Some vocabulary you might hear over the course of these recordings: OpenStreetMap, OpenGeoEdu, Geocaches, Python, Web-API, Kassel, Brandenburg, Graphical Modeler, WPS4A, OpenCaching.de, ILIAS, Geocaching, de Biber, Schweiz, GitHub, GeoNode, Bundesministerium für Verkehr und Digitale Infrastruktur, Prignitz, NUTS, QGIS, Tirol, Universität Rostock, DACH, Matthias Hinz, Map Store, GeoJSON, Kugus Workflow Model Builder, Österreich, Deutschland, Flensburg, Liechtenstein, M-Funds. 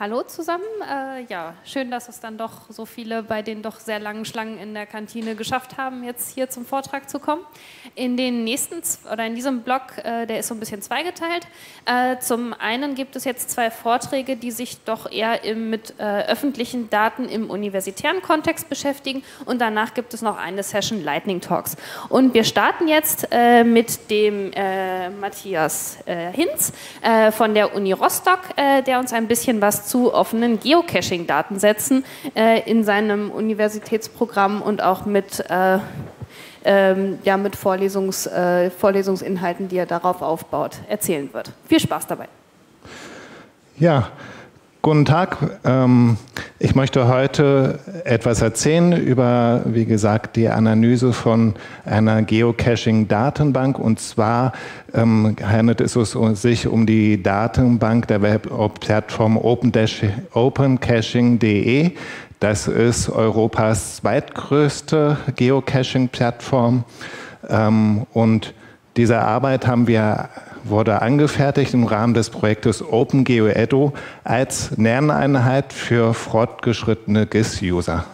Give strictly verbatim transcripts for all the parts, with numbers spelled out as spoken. Hallo zusammen. Äh, ja, schön, dass es dann doch so viele bei den doch sehr langen Schlangen in der Kantine geschafft haben, jetzt hier zum Vortrag zu kommen. In den nächsten, oder in diesem Block, äh, der ist so ein bisschen zweigeteilt. Äh, zum einen gibt es jetzt zwei Vorträge, die sich doch eher im, mit äh, öffentlichen Daten im universitären Kontext beschäftigen, und danach gibt es noch eine Session Lightning Talks. Und wir starten jetzt äh, mit dem äh, Matthias äh, Hinz äh, von der Uni Rostock, äh, der uns ein bisschen was zu offenen Geocaching-Datensätzen äh, in seinem Universitätsprogramm und auch mit, äh, ähm, ja, mit Vorlesungs, äh, Vorlesungsinhalten, die er darauf aufbaut, erzählen wird. Viel Spaß dabei. Ja, guten Tag. Ähm, ich möchte heute etwas erzählen über, wie gesagt, die Analyse von einer Geocaching-Datenbank. Und zwar ähm, handelt es sich um die Datenbank der Webplattform Open Caching Punkt de. Das ist Europas zweitgrößte Geocaching-Plattform. Ähm, und diese Arbeit haben wir wurde angefertigt im Rahmen des Projektes OpenGeoEdu als Lerneinheit für fortgeschrittene G I S-User.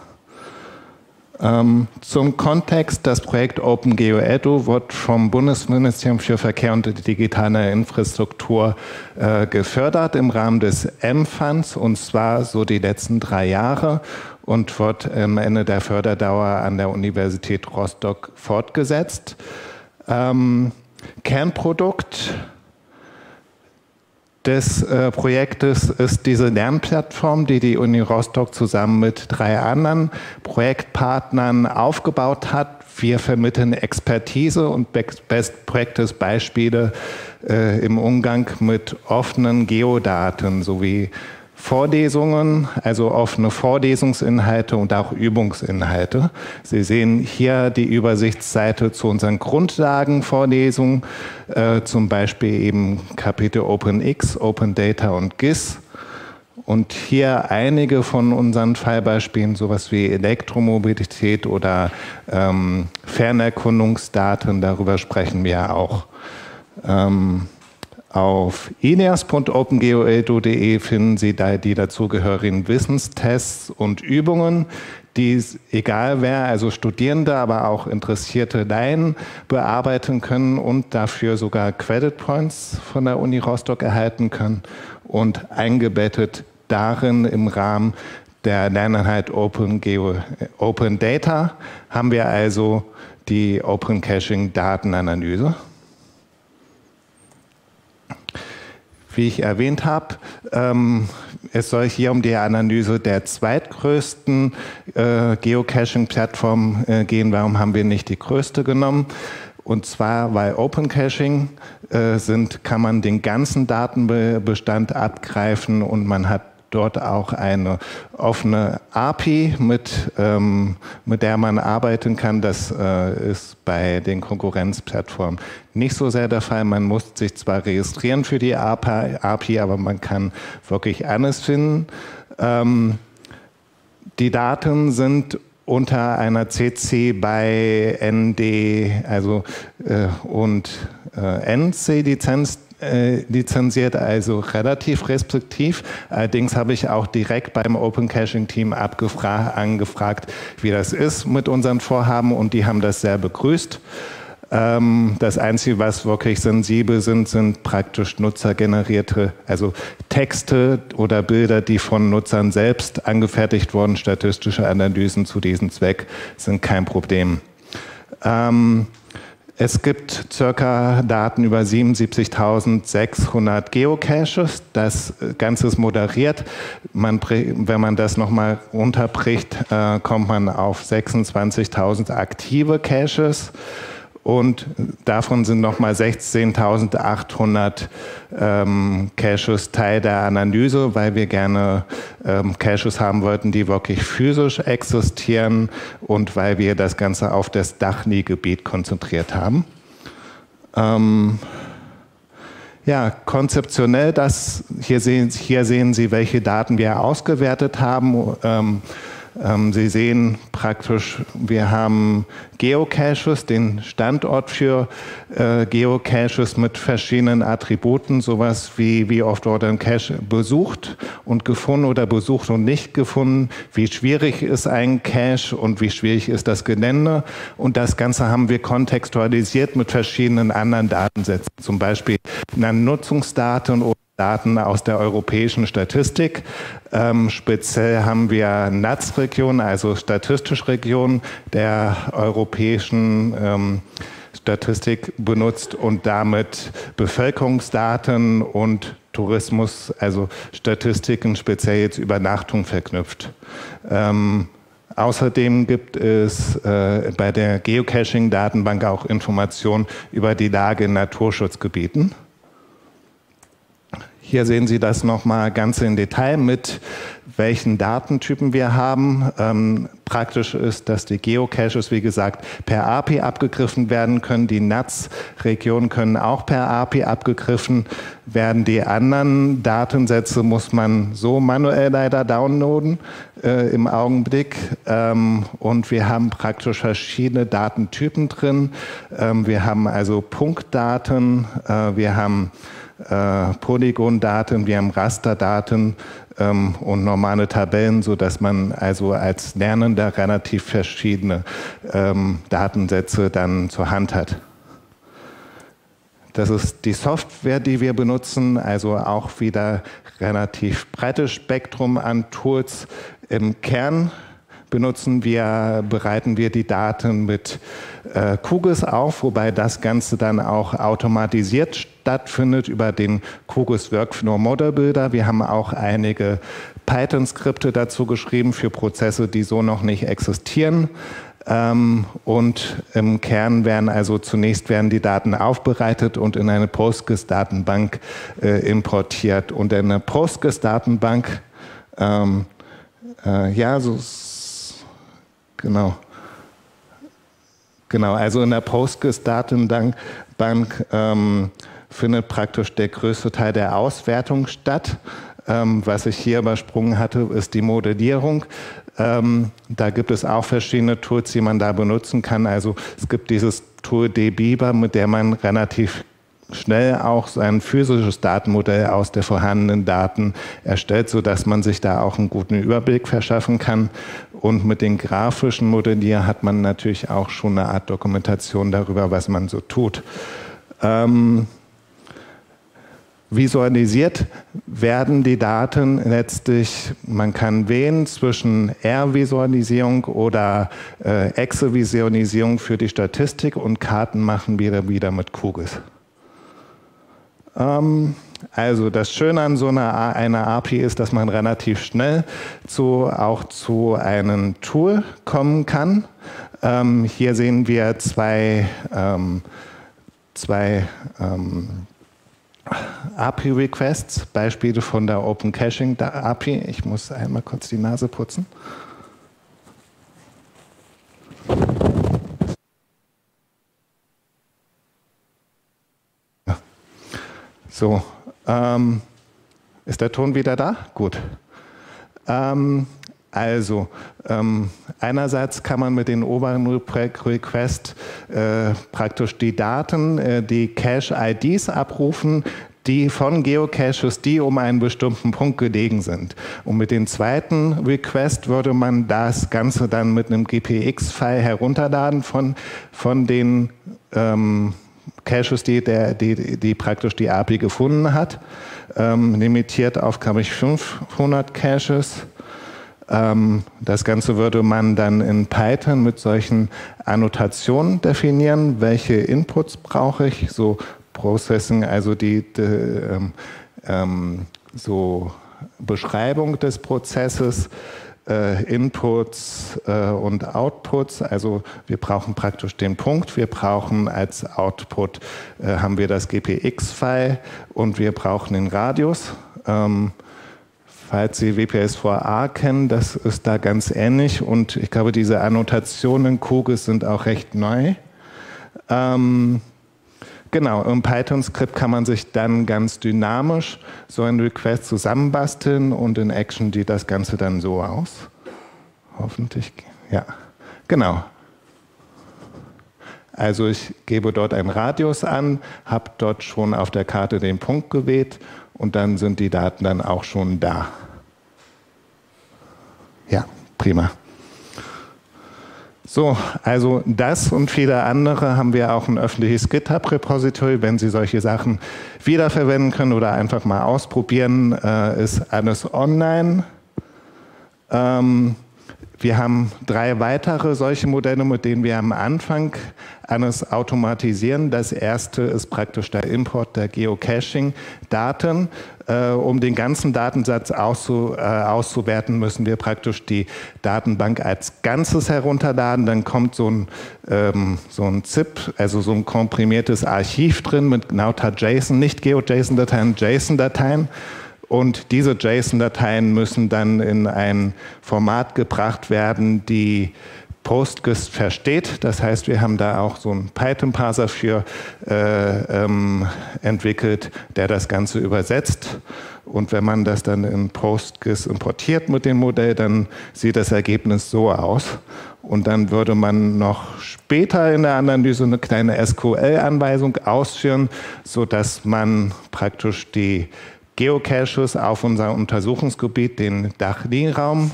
Ähm, zum Kontext, das Projekt OpenGeoEdu wird vom Bundesministerium für Verkehr und Digitale Infrastruktur äh, gefördert im Rahmen des M-Funds, und zwar so die letzten drei Jahre, und wird am Ende der Förderdauer an der Universität Rostock fortgesetzt. Ähm, Kernprodukt des äh, Projektes ist diese Lernplattform, die die Uni Rostock zusammen mit drei anderen Projektpartnern aufgebaut hat. Wir vermitteln Expertise und Be Best Practice Beispiele äh, im Umgang mit offenen Geodaten sowie Vorlesungen, also offene Vorlesungsinhalte und auch Übungsinhalte. Sie sehen hier die Übersichtsseite zu unseren Grundlagenvorlesungen, äh, zum Beispiel eben Kapitel OpenX, Open Data und G I S. Und hier einige von unseren Fallbeispielen, sowas wie Elektromobilität oder ähm, Fernerkundungsdaten, darüber sprechen wir auch. Ähm, Auf ilias punkt opengeoedu punkt de finden Sie da die dazugehörigen Wissenstests und Übungen, die egal wer, also Studierende, aber auch interessierte Laien bearbeiten können und dafür sogar Credit Points von der Uni Rostock erhalten können. Und eingebettet darin im Rahmen der Lerneinheit Open, Geo, Open Data haben wir also die Open Caching Datenanalyse. Wie ich erwähnt habe, ähm, es soll hier um die Analyse der zweitgrößten äh, Geocaching-Plattform äh, gehen. Warum haben wir nicht die größte genommen? Und zwar, weil Open Caching äh, sind, kann man den ganzen Datenbestand abgreifen, und man hat dort auch eine offene A P I, mit, ähm, mit der man arbeiten kann. Das äh, ist bei den Konkurrenzplattformen nicht so sehr der Fall. Man muss sich zwar registrieren für die A P I, aber man kann wirklich alles finden. Ähm, die Daten sind unter einer C C B Y N D, also äh, und äh, N C Lizenz Äh, lizenziert, also relativ restriktiv. Allerdings habe ich auch direkt beim Open Caching Team angefragt, wie das ist mit unseren Vorhaben, und die haben das sehr begrüßt. Ähm, das Einzige, was wirklich sensibel sind, sind praktisch nutzergenerierte, also Texte oder Bilder, die von Nutzern selbst angefertigt wurden. Statistische Analysen zu diesem Zweck sind kein Problem. Ähm, Es gibt circa Daten über siebenundsiebzigtausendsechshundert Geocaches. Das Ganze ist moderiert. Man, wenn man das nochmal runterbricht, äh, kommt man auf sechsundzwanzigtausend aktive Caches. Und davon sind nochmal sechzehntausendachthundert ähm, Caches Teil der Analyse, weil wir gerne ähm, Caches haben wollten, die wirklich physisch existieren, und weil wir das Ganze auf das D A C H N I-Gebiet konzentriert haben. Ähm Ja, konzeptionell, das, hier, sehen, hier sehen Sie, welche Daten wir ausgewertet haben. Ähm, Sie sehen praktisch, wir haben Geocaches, den Standort für Geocaches mit verschiedenen Attributen, sowas wie, wie oft wurde ein Cache besucht und gefunden oder besucht und nicht gefunden, wie schwierig ist ein Cache und wie schwierig ist das Gelände. Und das Ganze haben wir kontextualisiert mit verschiedenen anderen Datensätzen, zum Beispiel Nutzungsdaten oder Daten aus der europäischen Statistik. Ähm, speziell haben wir N U T S-Regionen, also statistische Regionen der europäischen ähm, Statistik benutzt und damit Bevölkerungsdaten und Tourismus, also Statistiken, speziell jetzt Übernachtung verknüpft. Ähm, Außerdem gibt es äh, bei der Geocaching-Datenbank auch Informationen über die Lage in Naturschutzgebieten. Hier sehen Sie das nochmal ganz im Detail mit welchen Datentypen wir haben. Ähm, praktisch ist, dass die Geocaches, wie gesagt, per A P I abgegriffen werden können. Die N U T S-Regionen können auch per A P I abgegriffen werden. Die anderen Datensätze muss man so manuell leider downloaden äh, im Augenblick. Ähm, und wir haben praktisch verschiedene Datentypen drin. Ähm, wir haben also Punktdaten, äh, wir haben äh, Polygondaten, wir haben Rasterdaten, und normale Tabellen, sodass man also als Lernender relativ verschiedene ähm, Datensätze dann zur Hand hat. Das ist die Software, die wir benutzen, also auch wieder relativ breites Spektrum an Tools. Im Kern benutzen wir, bereiten wir die Daten mit äh, Q G I S auf, wobei das Ganze dann auch automatisiert stattfindet über den Kugus Workflow Model Builder. Wir haben auch einige Python-Skripte dazu geschrieben für Prozesse, die so noch nicht existieren. Ähm, und im Kern werden also zunächst werden die Daten aufbereitet und in eine PostGIS-Datenbank äh, importiert. Und in der PostGIS-Datenbank, ähm, äh, ja, so genau. Genau, also in der PostGIS-Datenbank ähm, findet praktisch der größte Teil der Auswertung statt. Ähm, was ich hier übersprungen hatte, ist die Modellierung. Ähm, da gibt es auch verschiedene Tools, die man da benutzen kann. Also es gibt dieses Tool de Biber, mit der man relativ schnell auch sein physisches Datenmodell aus der vorhandenen Daten erstellt, sodass man sich da auch einen guten Überblick verschaffen kann. Und mit den grafischen Modellier hat man natürlich auch schon eine Art Dokumentation darüber, was man so tut. Ähm Visualisiert werden die Daten letztlich, man kann wählen zwischen R-Visualisierung oder äh, Excel-Visualisierung für die Statistik und Karten machen wir wieder mit Q G I S. Ähm Also das Schöne an so einer, einer A P I ist, dass man relativ schnell zu, auch zu einem Tool kommen kann. Ähm, hier sehen wir zwei, ähm, zwei ähm, A P I-Requests, Beispiele von der OpenCaching-A P I. Ich muss einmal kurz die Nase putzen. So. Ähm, ist der Ton wieder da? Gut. Ähm, also, ähm, einerseits kann man mit den oberen Request äh, praktisch die Daten, äh, die Cache-I Ds abrufen, die von Geocaches, die um einen bestimmten Punkt gelegen sind. Und mit dem zweiten Request würde man das Ganze dann mit einem G P X-File herunterladen von, von den ähm, Caches, die, der, die, die praktisch die A P I gefunden hat, ähm, limitiert auf, glaube ich, fünfhundert Caches. Ähm, das Ganze würde man dann in Python mit solchen Annotationen definieren, welche Inputs brauche ich, so Processing, also die, die ähm, ähm, so Beschreibung des Prozesses, Inputs und Outputs, also wir brauchen praktisch den Punkt, wir brauchen als Output äh, haben wir das G P X-File und wir brauchen den Radius. Ähm, falls Sie W P S vier A kennen, das ist da ganz ähnlich und ich glaube, diese Annotationen in Q G I S sind auch recht neu. Ähm, Genau, im Python-Skript kann man sich dann ganz dynamisch so einen Request zusammenbasteln und in Action sieht das Ganze dann so aus. Hoffentlich, ja, genau. Also ich gebe dort einen Radius an, habe dort schon auf der Karte den Punkt gewählt und dann sind die Daten dann auch schon da. Ja, prima. So, also das und viele andere haben wir auch ein öffentliches GitHub-Repository. Wenn Sie solche Sachen wiederverwenden können oder einfach mal ausprobieren, äh, ist alles online. Ähm, wir haben drei weitere solche Modelle, mit denen wir am Anfang alles automatisieren. Das erste ist praktisch der Import der Geocaching-Daten. Um den ganzen Datensatz auszu, äh, auszuwerten, müssen wir praktisch die Datenbank als Ganzes herunterladen. Dann kommt so ein, ähm, so ein ZIP, also so ein komprimiertes Archiv drin mit lauter JSON, nicht GeoJSON-Dateien, JSON-Dateien. Und diese JSON-Dateien müssen dann in ein Format gebracht werden, die PostGIS versteht. Das heißt, wir haben da auch so einen Python-Parser für äh, ähm, entwickelt, der das Ganze übersetzt. Und wenn man das dann in PostGIS importiert mit dem Modell, dann sieht das Ergebnis so aus. Und dann würde man noch später in der Analyse eine kleine S Q L-Anweisung ausführen, sodass man praktisch die Geocaches auf unser Untersuchungsgebiet, den Dachli-Raum,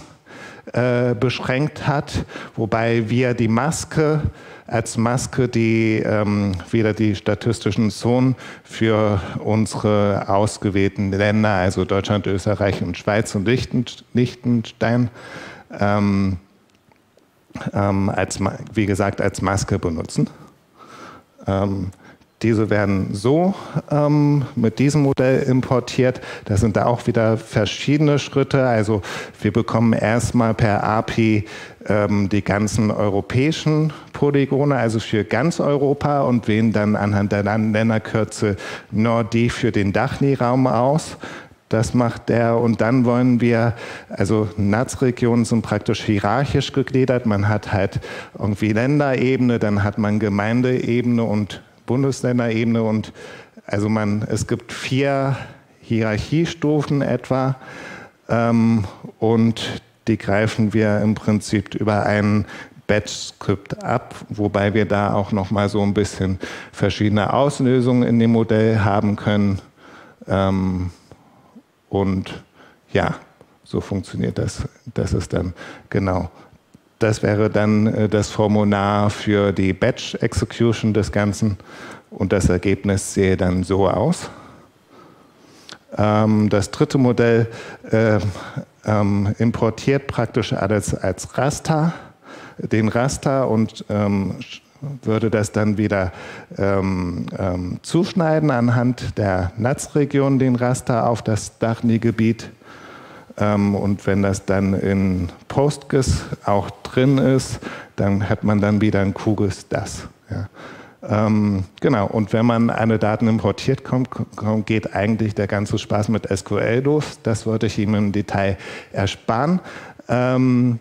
beschränkt hat, wobei wir die Maske als Maske, die ähm, wieder die statistischen Zonen für unsere ausgewählten Länder, also Deutschland, Österreich und Schweiz und Liechtenstein, ähm, ähm, als, wie gesagt, als Maske benutzen. Ähm, Diese werden so ähm, mit diesem Modell importiert. Das sind da auch wieder verschiedene Schritte. Also wir bekommen erstmal per A P I ähm, die ganzen europäischen Polygone, also für ganz Europa, und wählen dann anhand der Länderkürze nur die für den Dachli-Raum aus. Das macht der. Und dann wollen wir, also N U T S-Regionen sind praktisch hierarchisch gegliedert. Man hat halt irgendwie Länderebene, dann hat man Gemeindeebene und Bundesländerebene, und also man, es gibt vier Hierarchiestufen etwa ähm, und die greifen wir im Prinzip über einen Batch-Skript ab, wobei wir da auch nochmal so ein bisschen verschiedene Auslösungen in dem Modell haben können ähm, und ja, so funktioniert das. Das ist dann genau. Das wäre dann das Formular für die Batch-Execution des Ganzen und das Ergebnis sähe dann so aus. Ähm, das dritte Modell äh, ähm, importiert praktisch alles als Raster, den Raster, und ähm, würde das dann wieder ähm, ähm, zuschneiden anhand der N U T S-Region, den Raster auf das Dachli-Gebiet. Und wenn das dann in PostGIS auch drin ist, dann hat man dann wieder ein QGIS das. Ja. Ähm, genau, und wenn man alle Daten importiert kommt, kommt, geht eigentlich der ganze Spaß mit S Q L los. Das wollte ich Ihnen im Detail ersparen. Ähm,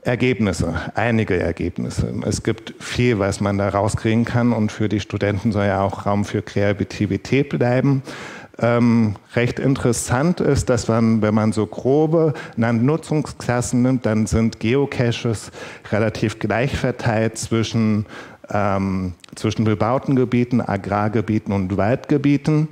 Ergebnisse, einige Ergebnisse. Es gibt viel, was man da rauskriegen kann, und für die Studenten soll ja auch Raum für Kreativität bleiben. Ähm, recht interessant ist, dass man, wenn man so grobe Landnutzungsklassen nimmt, dann sind Geocaches relativ gleich verteilt zwischen, ähm, zwischen bebauten Gebieten, Agrargebieten und Waldgebieten.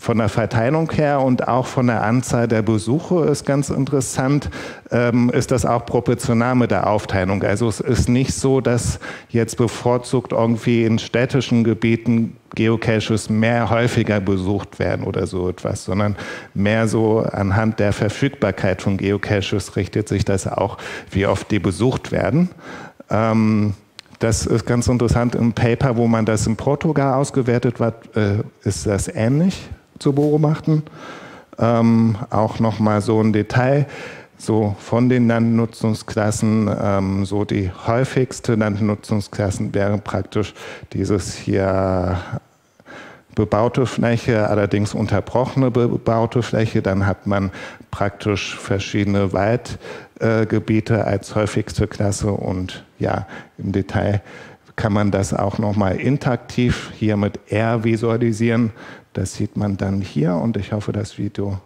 Von der Verteilung her und auch von der Anzahl der Besuche ist ganz interessant, ähm, ist das auch proportional mit der Aufteilung. Also es ist nicht so, dass jetzt bevorzugt irgendwie in städtischen Gebieten Geocaches mehr häufiger besucht werden oder so etwas, sondern mehr so anhand der Verfügbarkeit von Geocaches richtet sich das auch, wie oft die besucht werden. Ähm, Das ist ganz interessant. Im Paper, wo man das in Portugal ausgewertet hat, ist das ähnlich zu beobachten. Ähm, auch nochmal so ein Detail, so von den Landnutzungsklassen, ähm, so die häufigste Landnutzungsklassen wäre praktisch dieses hier bebaute Fläche, allerdings unterbrochene bebaute Fläche. Dann hat man praktisch verschiedene Waldgebiete äh, als häufigste Klasse, und ja, im Detail kann man das auch nochmal interaktiv hier mit R visualisieren. Das sieht man dann hier, und ich hoffe, das Video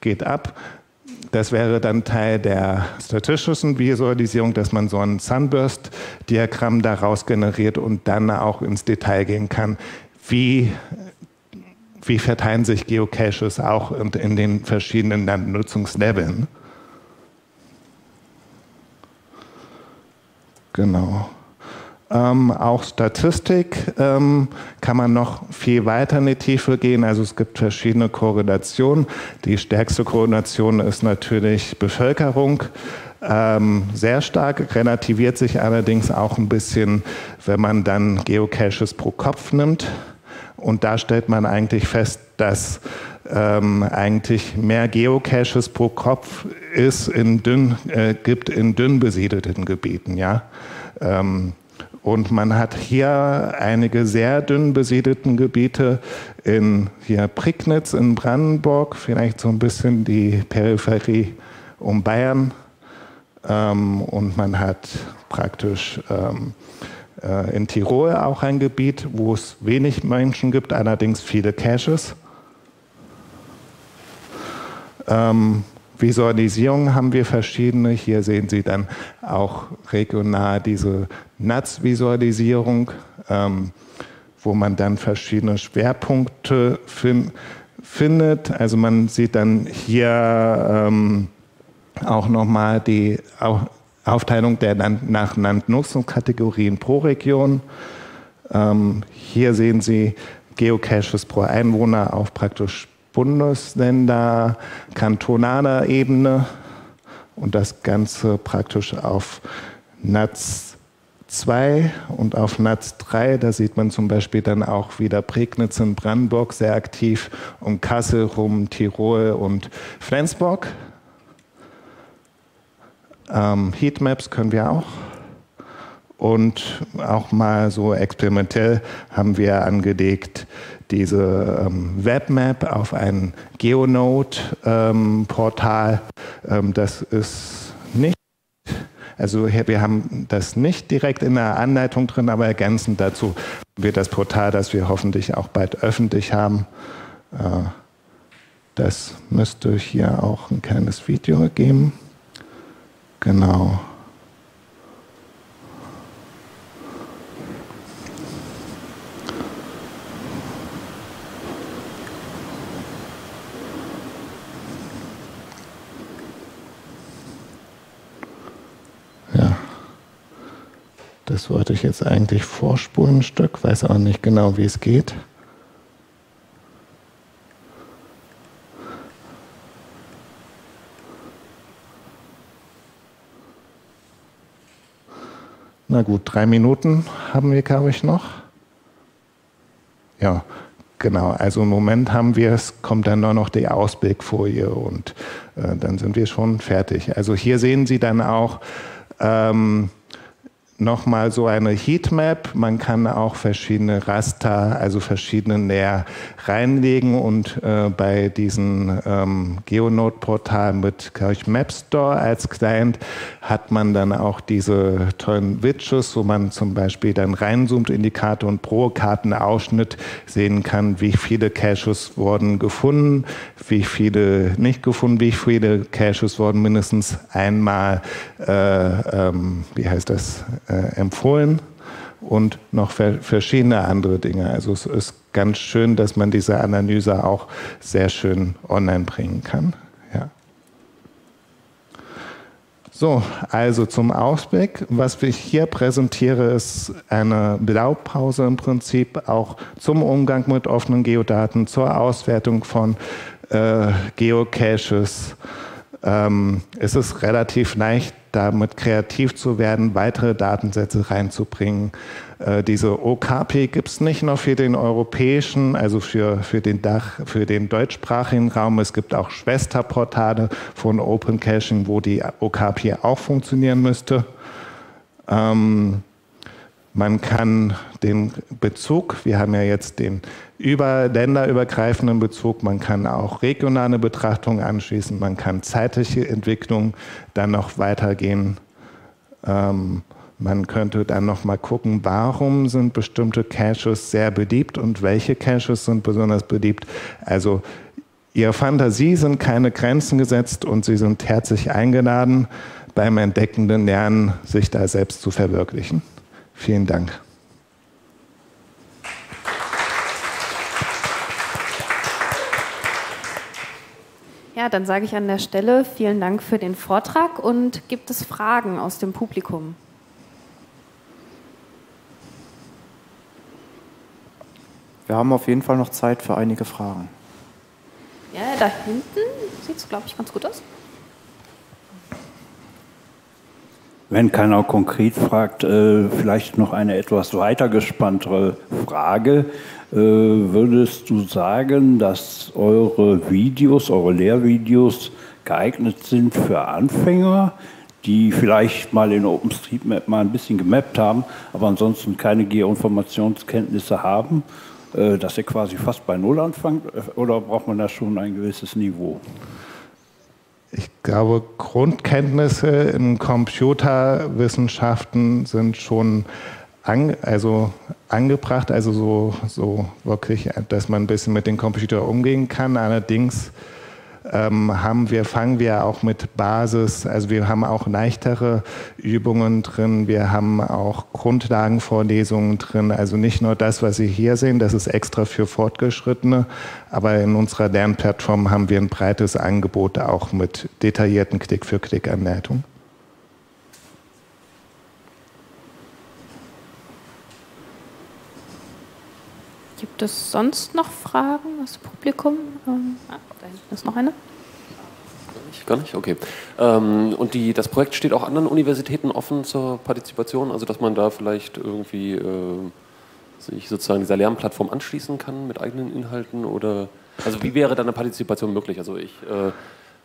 geht ab. Das wäre dann Teil der statistischen Visualisierung, dass man so ein Sunburst-Diagramm daraus generiert und dann auch ins Detail gehen kann, wie Wie verteilen sich Geocaches auch in den verschiedenen Nutzungsleveln? Genau. Ähm, auch Statistik ähm, kann man noch viel weiter in die Tiefe gehen. Also es gibt verschiedene Korrelationen. Die stärkste Korrelation ist natürlich Bevölkerung. Ähm, sehr stark, relativiert sich allerdings auch ein bisschen, wenn man dann Geocaches pro Kopf nimmt. Und da stellt man eigentlich fest, dass ähm, eigentlich mehr Geocaches pro Kopf es in dünn, äh, gibt in dünn besiedelten Gebieten. Ja? Ähm, und man hat hier einige sehr dünn besiedelten Gebiete in hier Prignitz in Brandenburg, vielleicht so ein bisschen die Peripherie um Bayern. Ähm, und man hat praktisch... Ähm, in Tirol auch ein Gebiet, wo es wenig Menschen gibt, allerdings viele Caches. Ähm, Visualisierungen haben wir verschiedene. Hier sehen Sie dann auch regional diese N U T S-Visualisierung, ähm, wo man dann verschiedene Schwerpunkte fin- findet. Also man sieht dann hier ähm, auch nochmal die... Auch, Aufteilung der Land nach Landnutzungskategorien pro Region. Ähm, hier sehen Sie Geocaches pro Einwohner auf praktisch Bundesländer, kantonaler Ebene und das Ganze praktisch auf N U T S zwei und auf N U T S drei. Da sieht man zum Beispiel dann auch wieder Prignitz in Brandenburg sehr aktiv, um Kassel rum, Tirol und Flensburg. Ähm, Heatmaps können wir auch und auch mal so experimentell haben wir angelegt, diese ähm, Webmap auf ein GeoNode-Portal. Ähm, ähm, das ist nicht, also wir haben das nicht direkt in der Anleitung drin, aber ergänzend dazu wird das Portal, das wir hoffentlich auch bald öffentlich haben. Äh, das müsste hier auch ein kleines Video geben. Genau. Ja. Das wollte ich jetzt eigentlich vorspulen ein Stück, weiß auch nicht genau, wie es geht. Na gut, drei Minuten haben wir, glaube ich, noch. Ja, genau. Also im Moment haben wir, es kommt dann nur noch die Ausblickfolie und äh, dann sind wir schon fertig. Also hier sehen Sie dann auch ähm, nochmal so eine Heatmap. Man kann auch verschiedene Raster, also verschiedene Layer reinlegen und äh, bei diesem ähm, GeoNode-Portal mit, glaube ich, Map Store als Client hat man dann auch diese tollen Widgets, wo man zum Beispiel dann reinzoomt in die Karte und pro Kartenausschnitt sehen kann, wie viele Caches wurden gefunden, wie viele nicht gefunden, wie viele Caches wurden mindestens einmal, äh, ähm, wie heißt das, Äh, empfohlen und noch ver verschiedene andere Dinge. Also es ist ganz schön, dass man diese Analyse auch sehr schön online bringen kann. Ja. So, also zum Ausblick. Was ich hier präsentiere, ist eine Blaupause im Prinzip auch zum Umgang mit offenen Geodaten, zur Auswertung von äh, Geocaches. Ähm, es ist relativ leicht, damit kreativ zu werden, weitere Datensätze reinzubringen. Äh, diese O K P gibt es nicht nur für den europäischen, also für, für, den Dach, für den deutschsprachigen Raum. Es gibt auch Schwesterportale von OpenCaching, wo die O K P auch funktionieren müsste. Ähm, man kann den Bezug, wir haben ja jetzt den über länderübergreifenden Bezug, man kann auch regionale Betrachtungen anschließen, man kann zeitliche Entwicklung dann noch weitergehen. Ähm, man könnte dann noch mal gucken, warum sind bestimmte Caches sehr beliebt und welche Caches sind besonders beliebt. Also Ihrer Fantasie sind keine Grenzen gesetzt und Sie sind herzlich eingeladen, beim entdeckenden Lernen sich da selbst zu verwirklichen. Vielen Dank. Ja, dann sage ich an der Stelle vielen Dank für den Vortrag und gibt es Fragen aus dem Publikum? Wir haben auf jeden Fall noch Zeit für einige Fragen. Ja, da hinten sieht es, glaube ich, ganz gut aus. Wenn keiner konkret fragt, vielleicht noch eine etwas weiter gespanntere Frage. Würdest du sagen, dass eure Videos, eure Lehrvideos geeignet sind für Anfänger, die vielleicht mal in OpenStreetMap mal ein bisschen gemappt haben, aber ansonsten keine Geoinformationskenntnisse haben, dass ihr quasi fast bei Null anfangt, oder braucht man da schon ein gewisses Niveau? Ich glaube, Grundkenntnisse in Computerwissenschaften sind schon An, also angebracht, also so, so wirklich, dass man ein bisschen mit dem Computer umgehen kann. Allerdings ähm, haben wir, fangen wir auch mit Basis, also wir haben auch leichtere Übungen drin, wir haben auch Grundlagenvorlesungen drin, also nicht nur das, was Sie hier sehen, das ist extra für Fortgeschrittene, aber in unserer Lernplattform haben wir ein breites Angebot auch mit detaillierten Klick-für-Klick-Anleitungen. Gibt es sonst noch Fragen aus dem Publikum? Ähm, ah, da hinten ist noch eine. Gar nicht? Okay. Ähm, und die, das Projekt steht auch anderen Universitäten offen zur Partizipation, also dass man da vielleicht irgendwie äh, sich sozusagen dieser Lernplattform anschließen kann mit eigenen Inhalten? Oder, also wie wäre dann eine Partizipation möglich? Also ich... Äh,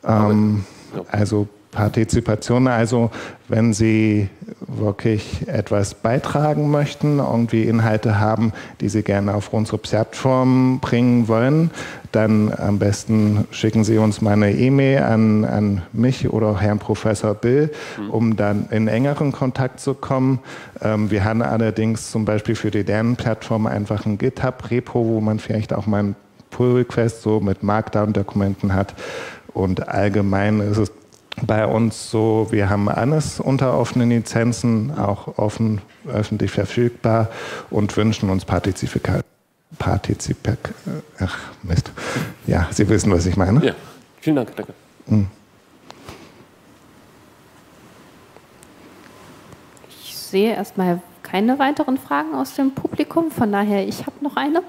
ähm, aber, ja. Also Partizipation, also wenn Sie wirklich etwas beitragen möchten, irgendwie Inhalte haben, die Sie gerne auf unsere Plattform bringen wollen, dann am besten schicken Sie uns mal eine E-Mail an, an mich oder Herrn Professor Bill, um dann in engeren Kontakt zu kommen. Ähm, wir haben allerdings zum Beispiel für die Lernplattform einfach ein GitHub-Repo, wo man vielleicht auch mal einen Pull-Request so mit Markdown-Dokumenten hat, und allgemein ist es bei uns so, wir haben alles unter offenen Lizenzen, auch offen, öffentlich verfügbar, und wünschen uns Partizipika, Partizipik, ach Mist, ja, Sie wissen, was ich meine. Ja, vielen Dank, danke. Ich sehe erstmal keine weiteren Fragen aus dem Publikum, von daher, ich habe noch eine.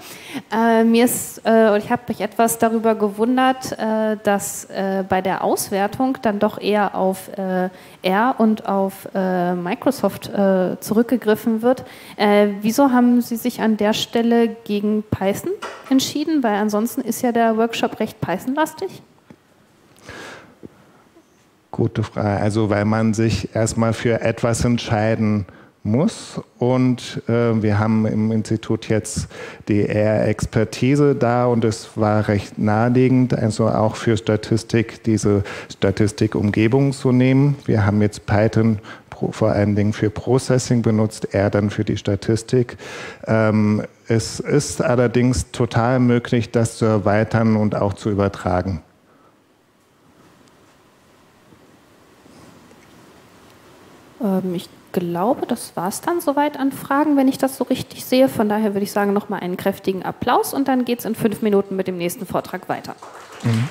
Äh, mir ist, äh, ich habe mich etwas darüber gewundert, äh, dass äh, bei der Auswertung dann doch eher auf äh, R und auf äh, Microsoft äh, zurückgegriffen wird. Äh, wieso haben Sie sich an der Stelle gegen Python entschieden? Weil ansonsten ist ja der Workshop recht Python-lastig. Gute Frage. Also weil man sich erstmal für etwas entscheiden muss, und äh, wir haben im Institut jetzt die R-Expertise da, und es war recht naheliegend, also auch für Statistik diese Statistikumgebung zu nehmen. Wir haben jetzt Python pro, vor allen Dingen für Processing benutzt, R dann für die Statistik. Ähm, es ist allerdings total möglich, das zu erweitern und auch zu übertragen. Ähm, ich Ich glaube, das war es dann soweit an Fragen, wenn ich das so richtig sehe. Von daher würde ich sagen, nochmal einen kräftigen Applaus, und dann geht es in fünf Minuten mit dem nächsten Vortrag weiter. Mhm.